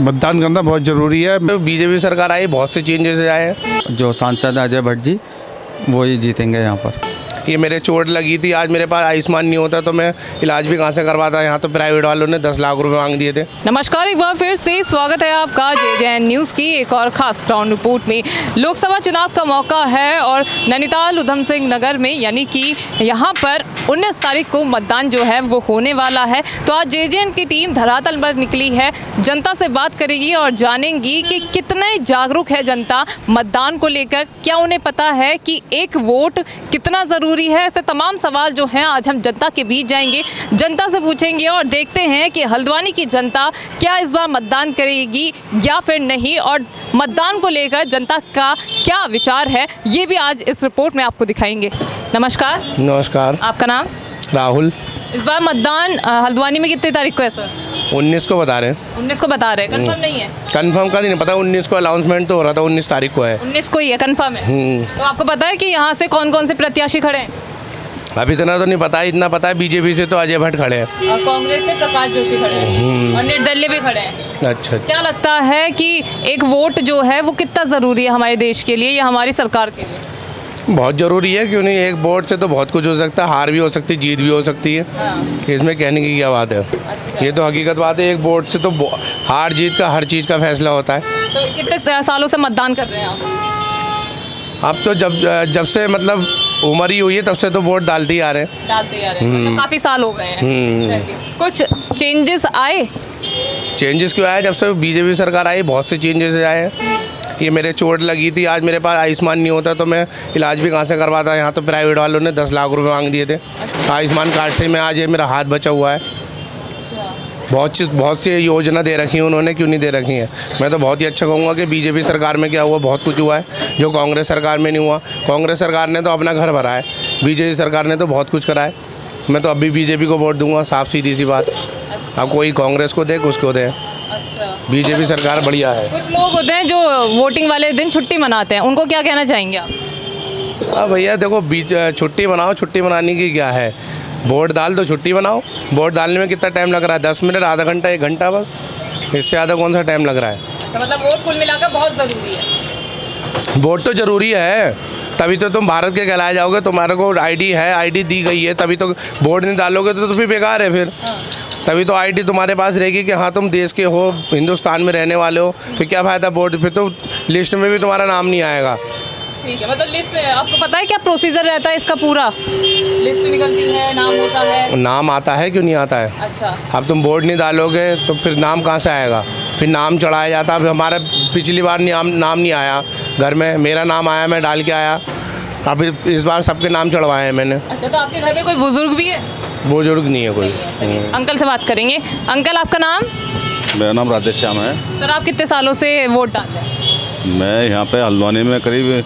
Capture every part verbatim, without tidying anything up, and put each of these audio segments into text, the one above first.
मतदान करना बहुत ज़रूरी है। तो बीजेपी सरकार आई, बहुत से चेंजेस आए हैं। जो सांसद अजय भट्ट जी वो ही जीतेंगे यहाँ पर। ये मेरे चोट लगी थी, आज मेरे पास आयुष्मान नहीं होता तो मैं इलाज भी कहाँ से करवाता। यहाँ तो प्राइवेट वालों ने दस लाख रुपए मांग दिए थे। नमस्कार, एक बार फिर से स्वागत है आपका जेजेएन न्यूज़ की एक और ख़ास ग्राउंड रिपोर्ट में। लोकसभा चुनाव का मौका है और नैनीताल उधम सिंह नगर में यानी कि यहाँ पर उन्नीस तारीख को मतदान जो है वो होने वाला है। तो आज जेजेएन की टीम धरातल पर निकली है, जनता से बात करेगी और जानेंगी कि कितने जागरूक है जनता मतदान को लेकर, क्या उन्हें पता है कि एक वोट कितना ज़रूरी है। ऐसे तमाम सवाल जो हैं आज हम जनता के बीच जाएंगे, जनता से पूछेंगे और देखते हैं कि हल्द्वानी की जनता क्या इस बार मतदान करेगी या फिर नहीं, और मतदान को लेकर जनता का क्या विचार है ये भी आज इस रिपोर्ट में आपको दिखाएंगे। नमस्कार। नमस्कार, आपका नाम? राहुल। इस बार मतदान हल्द्वानी में कितनी तारीख को है सर? उन्नीस को बता रहे हैं। उन्नीस को बता रहे हैं, कंफर्म नहीं है? कंफर्म का नहीं पता, उन्नीस को अनाउंसमेंट तो हो रहा था, उन्नीस तारीख को है। उन्नीस को ही है, कंफर्म है। तो आपको पता है कि यहाँ से कौन कौन से प्रत्याशी खड़े हैं? अभी इतना तो नहीं पता है, इतना पता है बीजेपी से तो अजय भट्ट खड़े हैं और कांग्रेस से प्रकाश जोशी खड़े हैं और निर्दलीय भी खड़े हैं। अच्छा, क्या लगता है कि एक वोट जो है वो कितना ज़रूरी है हमारे देश के लिए या हमारी सरकार के लिए? बहुत ज़रूरी है, क्यों नहीं। एक वोट से तो बहुत कुछ हो सकता है, हार भी हो सकती है, जीत भी हो सकती है। हाँ। इसमें कहने की क्या बात है। अच्छा। ये तो हकीकत बात है, एक वोट से तो हार जीत का हर चीज़ का फैसला होता है। तो कितने सालों से मतदान कर रहे हैं आप? अब तो जब जब से मतलब उम्र ही हुई है तब से तो वोट डालते ही आ रहे हैं, डालते ही आ रहे हैं। तो काफ़ी साल हो गए हैं। कुछ चेंजेस आए? चेंजेस क्यों आए, जब से बीजेपी सरकार आई बहुत से चेंजेस आए हैं। ये मेरे चोट लगी थी, आज मेरे पास आयुष्मान नहीं होता तो मैं इलाज भी कहाँ से करवाता। यहाँ तो प्राइवेट वालों ने दस लाख रुपए मांग दिए थे। अच्छा। आयुष्मान कार्ड से मैं आज ये मेरा हाथ बचा हुआ है। अच्छा। बहुत बहुत सी योजना दे रखी है उन्होंने, क्यों नहीं दे रखी है। मैं तो बहुत ही अच्छा कहूँगा कि बीजेपी सरकार में क्या हुआ, बहुत कुछ हुआ है जो कांग्रेस सरकार में नहीं हुआ। कांग्रेस सरकार ने तो अपना घर भरा है, बीजेपी सरकार ने तो बहुत कुछ करा है। मैं तो अभी बीजेपी को वोट दूँगा, साफ सीधी सी बात। अब कोई कांग्रेस को दे, उसको दे, बीजेपी सरकार बढ़िया है। कुछ लोग होते हैं जो वोटिंग वाले दिन छुट्टी मनाते हैं, उनको क्या कहना चाहेंगे आप? हाँ भैया देखो, बीच छुट्टी मनाओ, छुट्टी मनाने की क्या है, वोट डाल दो, छुट्टी मनाओ। वोट डालने में कितना टाइम लग रहा है, दस मिनट, आधा घंटा, एक घंटा, बस, इससे ज़्यादा कौन सा टाइम लग रहा है। तो मतलब वोट कुल मिलाकर बहुत ज़रूरी है। वोट तो ज़रूरी है, तभी तो तुम भारत के कहलाए जाओगे। तुम्हारे को आईडी है, आईडी दी गई है, तभी तो। वोट नहीं डालोगे तो तुम्हें बेकार है फिर। तभी तो आईडी तुम्हारे पास रहेगी कि हाँ तुम देश के हो, हिंदुस्तान में रहने वाले हो। फिर क्या फ़ायदा वोट, फिर तो लिस्ट में भी तुम्हारा नाम नहीं आएगा। ठीक है, मतलब लिस्ट आपको पता है क्या प्रोसीजर रहता है इसका पूरा? लिस्ट निकलती है, नाम होता है, नाम आता है, क्यों नहीं आता है। अच्छा। अब तुम वोट नहीं डालोगे तो फिर नाम कहाँ से आएगा, फिर नाम चढ़ाया जाता। अब हमारा पिछली बार नाम नाम नहीं आया घर में, मेरा नाम आया, मैं डाल के आया। अब इस बार सबके नाम चढ़वाए हैं मैंने। अच्छा, तो आपके घर में कोई बुजुर्ग भी है? बुजुर्ग नहीं है कोई। नहीं है। अंकल से बात करेंगे। अंकल, आपका नाम? मेरा नाम राधेश्याम है। सर, आप कितने सालों से वोट डालते हैं? मैं यहाँ पे हल्द्वानी में करीब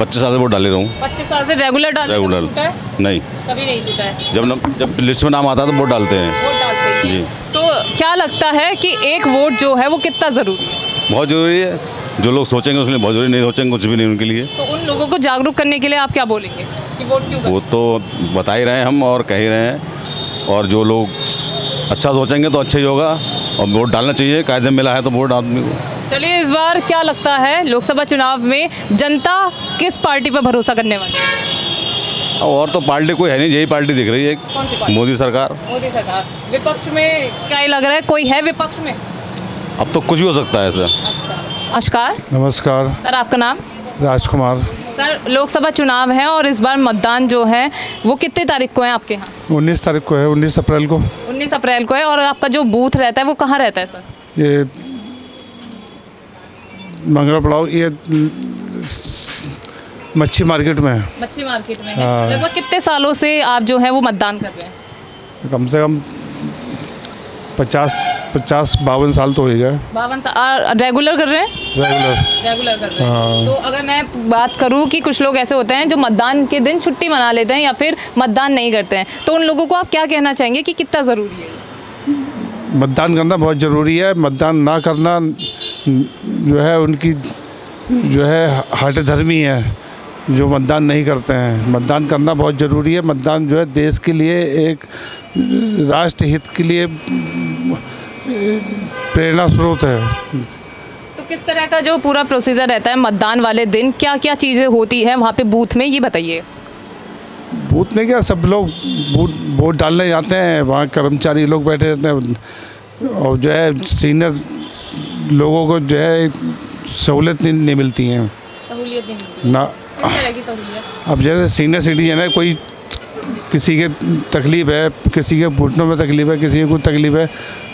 पच्चीस साल से वोट डाले रहा हूँ। पच्चीस साल से रेगुलर डाल रेगुलर तो नहीं, कभी नहीं छूटा है। जब न, जब लिस्ट में नाम आता है तो वोट डालते हैं, वोट डालते हैं जी। तो क्या लगता है कि एक वोट जो है वो कितना ज़रूरी है? बहुत ज़रूरी है। जो लोग सोचेंगे उसमें बहुत ज़रूरी, नहीं सोचेंगे कुछ भी नहीं उनके लिए। तो उन लोगों को जागरूक करने के लिए आप क्या बोलेंगे कि वोट क्यों? वो तो बता ही रहे हैं हम और कह ही रहे हैं, और जो लोग अच्छा सोचेंगे तो अच्छा ही होगा और वोट डालना चाहिए, कायदे मिला है तो वोट आदमी को। चलिए, इस बार क्या लगता है लोकसभा चुनाव में जनता किस पार्टी पर भरोसा करने वाली है? और तो पार्टी कोई है नहीं, यही पार्टी दिख रही है, मोदी सरकार। मोदी सरकार। विपक्ष में क्या लग रहा है, कोई है विपक्ष में? अब तो कुछ भी हो सकता है सर। नमस्कार। नमस्कार। सर, आपका नाम? राजकुमार। सर, लोकसभा चुनाव है और इस बार मतदान जो है वो कितने तारीख को है आपके यहाँ? उन्नीस तारीख को है, उन्नीस अप्रैल को। उन्नीस अप्रैल को है। और आपका जो बूथ रहता है वो कहाँ रहता है सर? ये मंगला पड़ाव, ये मच्छी मार्केट में है। मच्छी मार्केट में है। लगभग कितने सालों से आप जो है वो मतदान कर रहे हैं? कम से कम पचास पचास बावन साल तो हो गया। बावन साल रेगुलर कर रहे हैं? रेगुलर रेगुलर कर रहे हैं। हाँ। तो अगर मैं बात करूं कि कुछ लोग ऐसे होते हैं जो मतदान के दिन छुट्टी मना लेते हैं या फिर मतदान नहीं करते हैं, तो उन लोगों को आप क्या कहना चाहेंगे कि कितना ज़रूरी है मतदान करना? बहुत ज़रूरी है। मतदान ना करना जो है उनकी जो है हठधर्मी है जो मतदान नहीं करते हैं। मतदान करना बहुत ज़रूरी है। मतदान जो है देश के लिए, एक राष्ट्र हित के लिए प्रेरणा स्रोत है। तो किस तरह का जो पूरा प्रोसीजर रहता है मतदान वाले दिन, क्या क्या चीज़ें होती है वहाँ पे बूथ में, ये बताइए। बूथ में क्या सब लोग बूथ वोट डालने जाते हैं, वहाँ कर्मचारी लोग बैठे रहते हैं और जो है सीनियर लोगों को जो है सहूलियत नहीं मिलती हैं। सहूलियत नहीं मिलती ना, किस तरह की सहूलियत? अब जैसे सीनियर सिटीजन है, कोई किसी के तकलीफ़ है, किसी के घुटनों में तकलीफ़ है, किसी को तकलीफ़ है,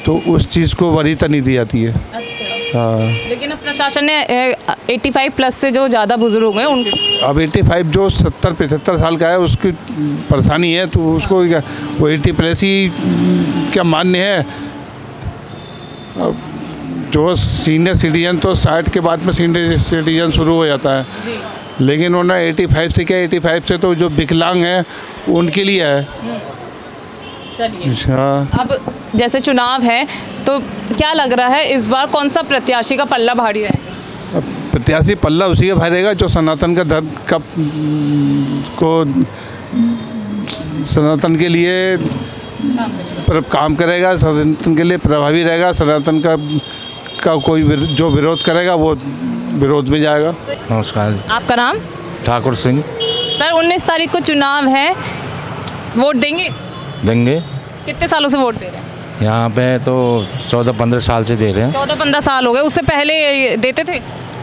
तो उस चीज़ को वरीयता नहीं दी जाती है। अच्छा। हाँ, लेकिन अब प्रशासन ने पचासी प्लस से जो ज़्यादा बुजुर्ग हैं उनको, अब पचासी जो सत्तर पचहत्तर साल का है उसकी परेशानी है, तो उसको क्या वो अस्सी प्लस ही क्या मान्य है? अब जो सीनियर सिटीजन तो साठ के बाद में सीनियर सिटीजन शुरू हो जाता है, लेकिन उन्होंने पचासी से क्या पचासी से तो जो विकलांग है उनके लिए है। चलिए, अब जैसे चुनाव है तो क्या लग रहा है इस बार कौन सा प्रत्याशी का पल्ला भारी रहेगा? प्रत्याशी पल्ला उसी का भारी रहेगा जो सनातन का धर्म का को सनातन के लिए पर काम करेगा, सनातन के लिए प्रभावी रहेगा, सनातन का का कोई विर, जो विरोध करेगा वो विरोध में जाएगा। नमस्कार, आपका नाम? ठाकुर सिंह। सर, उन्नीस तारीख को चुनाव है, वोट देंगे? देंगे। कितने सालों से वोट दे रहे हैं? यहाँ पे तो चौदह पंद्रह साल से दे रहे हैं। चौदह पंद्रह साल हो गए, उससे पहले देते थे?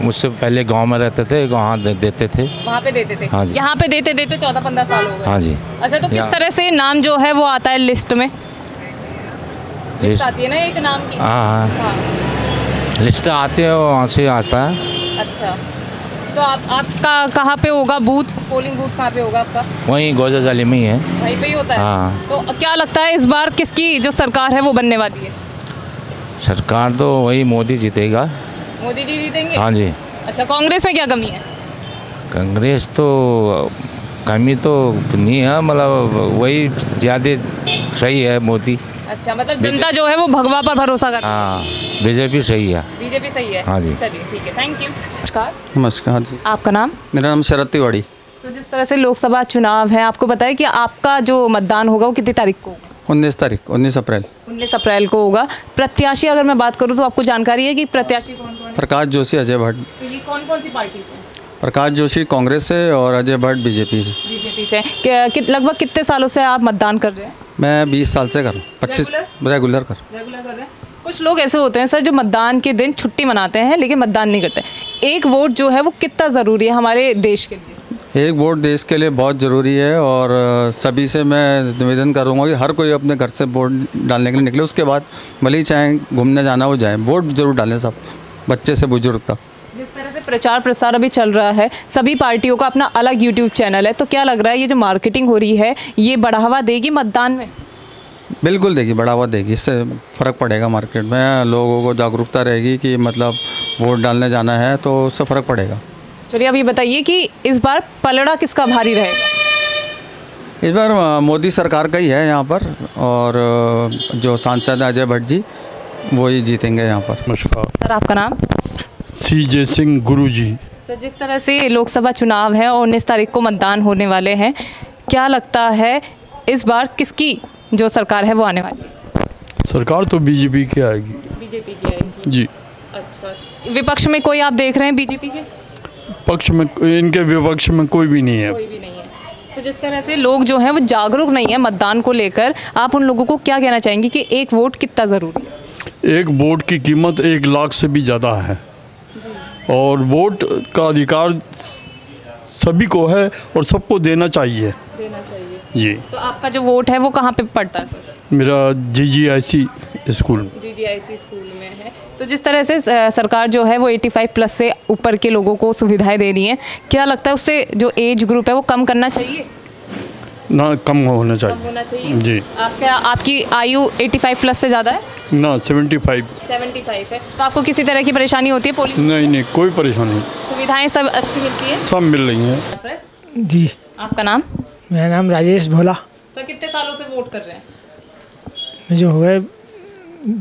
उससे पहले गांव में रहते थे, वहाँ दे, देते थे, वहाँ पे देते थे। हाँ जी, यहाँ पे देते देते चौदह पंद्रह साल हो गए। हाँ जी। अच्छा, तो किस तरह से नाम जो है वो आता है लिस्ट में? लिस्ट आती है ना एक नाम की? हाँ हाँ, लिस्ट आती है, वहाँ से आता है। अच्छा, तो आप आपका कहाँ पे होगा बूथ, पोलिंग बूथ कहाँ पे होगा आपका? वहीं गोजा जाली में ही है, वहीं पे ही होता है। हाँ। तो क्या लगता है इस बार किसकी जो सरकार है वो बनने वाली है? सरकार तो वही मोदी जीतेगा। मोदी जी जीतेंगे? हाँ जी। अच्छा, कांग्रेस में क्या कमी है? कांग्रेस तो कमी तो नहीं है, मतलब वही ज़्यादा सही है मोदी। अच्छा, मतलब जनता जो है वो भगवा पर भरोसा करती है। हाँ, बीजेपी सही है। बीजेपी सही है। हाँ जी, चलिए ठीक है, थैंक यू। नमस्कार। नमस्कार जी, आपका नाम? मेरा नाम शरद तिवाड़ी। तो जिस तरह से लोकसभा चुनाव है, आपको पता है कि आपका जो मतदान होगा वो कितनी तारीख को? उन्नीस तारीख उन्नीस अप्रैल उन्नीस अप्रैल को होगा। प्रत्याशी अगर मैं बात करूँ तो आपको जानकारी है कि प्रत्याशी कौन कौन? प्रकाश जोशी, अजय भट्ट। तो ये कौन कौन सी पार्टी से? प्रकाश जोशी कांग्रेस से और अजय भट्ट बीजेपी से। बीजेपी से। लगभग कितने सालों से आप मतदान कर रहे हैं? मैं बीस साल से कर रहा हूँ। पच्चीस रेगुलर कर रेगुलर कर रहे हैं। कुछ लोग ऐसे होते हैं सर जो मतदान के दिन छुट्टी मनाते हैं लेकिन मतदान नहीं करते। एक वोट जो है वो कितना ज़रूरी है हमारे देश के लिए? एक वोट देश के लिए बहुत ज़रूरी है और सभी से मैं निवेदन करूँगा कि हर कोई अपने घर से वोट डालने के लिए निकले, उसके बाद भले ही चाहें घूमने जाना हो जाए, वोट ज़रूर डालें सब, बच्चे से बुजुर्ग तक। जिस तरह से प्रचार प्रसार अभी चल रहा है, सभी पार्टियों का अपना अलग यूट्यूब चैनल है, तो क्या लग रहा है ये जो मार्केटिंग हो रही है ये बढ़ावा देगी मतदान में? बिल्कुल देगी, बढ़ावा देगी, इससे फ़र्क पड़ेगा मार्केट में, लोगों को जागरूकता रहेगी कि मतलब वोट डालने जाना है, तो उससे फ़र्क पड़ेगा। चलिए, अब ये बताइए कि इस बार पलड़ा किसका भारी रहेगा? इस बार मोदी सरकार का ही है यहाँ पर, और जो सांसद अजय भट्ट जी वो ही जीतेंगे यहाँ पर। सर, आपका नाम? सीजे सिंह गुरु जी। सर, जिस तरह से लोकसभा चुनाव है और उन्नीस तारीख को मतदान होने वाले हैं, क्या लगता है इस बार किसकी जो सरकार है वो आने वाली है? सरकार तो बीजेपी की आएगी। बीजेपी की आएगी जी। अच्छा, विपक्ष में कोई आप देख रहे हैं बीजेपी के? पक्ष में इनके विपक्ष में कोई भी नहीं है, कोई भी नहीं है। तो जिस तरह से लोग जो हैं वो जागरूक नहीं है मतदान को लेकर, आप उन लोगों को क्या कहना चाहेंगे कि एक वोट कितना ज़रूरी है? एक वोट की कीमत एक लाख से भी ज़्यादा है, और वोट का अधिकार सभी को है और सबको देना चाहिए, देना चाहिए जी। तो आपका जो वोट है वो कहाँ पे पड़ता है? मेरा जीजीआईसी स्कूल जीजीआईसी स्कूल में है। तो जिस तरह से सरकार जो है वो पचासी प्लस से ऊपर के लोगों को सुविधाएं दे रही है, क्या लगता है उससे जो एज ग्रुप है वो कम करना चाहिए? ना, कम होना चाहिए, कम होना चाहिए जी। आपका आपकी आयु पचासी प्लस से ज़्यादा है ना? पचहत्तर पचहत्तर है। तो आपको किसी तरह की परेशानी होती है पोलिंग? नहीं नहीं, कोई परेशानी नहीं, सुविधाएं सब अच्छी मिलती है, सब मिल रही हैं। सर जी, आपका नाम? मेरा नाम राजेश भोला। सर, कितने सालों से वोट कर रहे हैं? जो हुए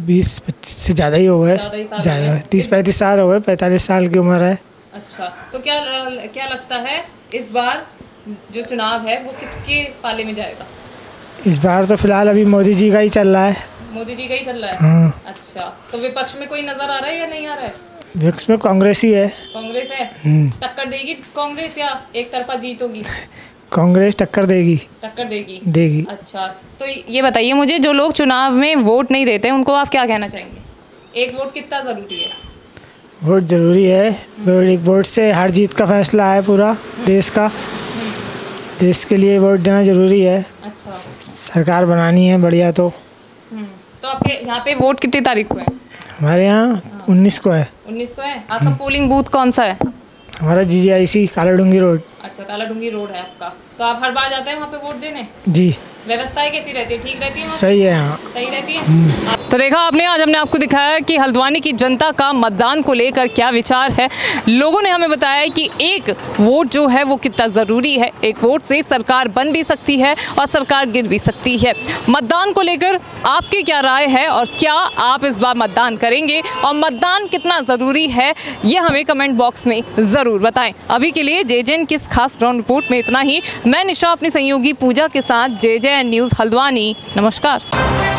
बीस पच्चीस से ज़्यादा ही हो गए, ज़्यादा तीस पैंतीस साल हो गए, पैंतालीस साल की उम्र है। अच्छा, तो क्या क्या लगता है इस बार जो चुनाव है वो किसके पाले में जाएगा? इस बार तो फिलहाल अभी मोदी जी का ही चल रहा है। मोदी जी का ही चल रहा है। हाँ। अच्छा, तो विपक्ष में कोई नजर आ रहा है या नहीं आ रहा है? विपक्ष में कांग्रेस ही है। कांग्रेस है, टक्कर देगी कांग्रेस या एक तरफा जीत होगी? कांग्रेस टक्कर देगी। टक्कर देगी देगी अच्छा, तो ये बताइए मुझे, जो लोग चुनाव में वोट नहीं देते उनको आप क्या कहना चाहेंगे? एक वोट कितना ज़रूरी है? वोट ज़रूरी है, एक वोट से हर जीत का फैसला है पूरा देश का। देश के लिए वोट देना ज़रूरी है। अच्छा, सरकार बनानी है बढ़िया। तो तो आपके यहाँ पे वोट कितनी तारीख को है? हमारे यहाँ उन्नीस को है। उन्नीस को है। आपका पोलिंग बूथ कौन सा है? हमारा जीजीआईसी कालाडूंगी रोड। अच्छा, कालाडूंगी रोड है आपका। तो आप हर बार जाते हैं वहाँ पे वोट देने? जी। व्यवस्थाएं कैसी रहती है, ठीक रहती है? सही है। हाँ, सही रहती है। तो देखा आपने, आज हमने आपको दिखाया कि हल्द्वानी की जनता का मतदान को लेकर क्या विचार है। लोगों ने हमें बताया कि एक वोट जो है वो कितना ज़रूरी है, एक वोट से सरकार बन भी सकती है और सरकार गिर भी सकती है। मतदान को लेकर आपकी क्या राय है और क्या आप इस बार मतदान करेंगे और मतदान कितना ज़रूरी है, ये हमें कमेंट बॉक्स में ज़रूर बताएं। अभी के लिए जेजेएन की इस खास ग्राउंड रिपोर्ट में इतना ही। मैं निशा अपनी सहयोगी पूजा के साथ, जेजेएन न्यूज़ हल्द्वानी। नमस्कार।